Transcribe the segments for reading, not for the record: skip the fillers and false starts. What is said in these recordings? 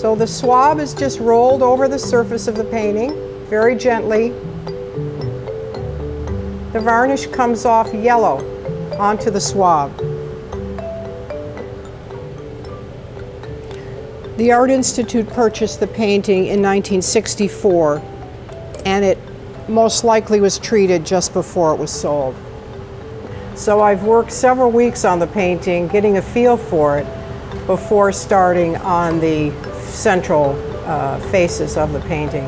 So the swab is just rolled over the surface of the painting very gently. The varnish comes off yellow onto the swab. The Art Institute purchased the painting in 1964, and it most likely was treated just before it was sold. So I've worked several weeks on the painting, getting a feel for it before starting on the central faces of the painting.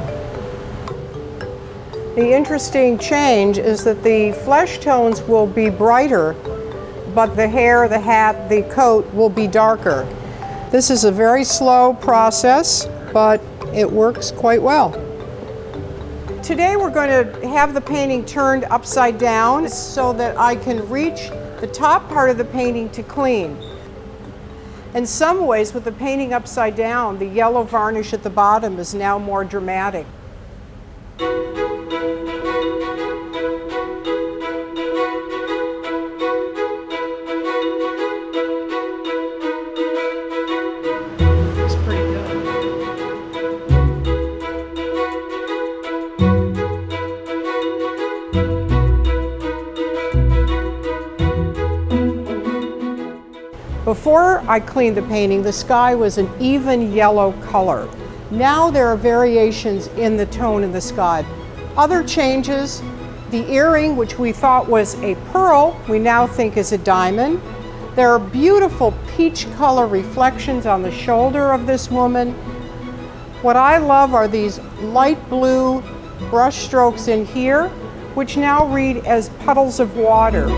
The interesting change is that the flesh tones will be brighter, but the hair, the hat, the coat will be darker. This is a very slow process, but it works quite well. Today we're going to have the painting turned upside down so that I can reach the top part of the painting to clean. In some ways, with the painting upside down, the yellow varnish at the bottom is now more dramatic. Before I cleaned the painting, the sky was an even yellow color. Now there are variations in the tone in the sky. Other changes, the earring, which we thought was a pearl, we now think is a diamond. There are beautiful peach color reflections on the shoulder of this woman. What I love are these light blue brush strokes in here, which now read as puddles of water.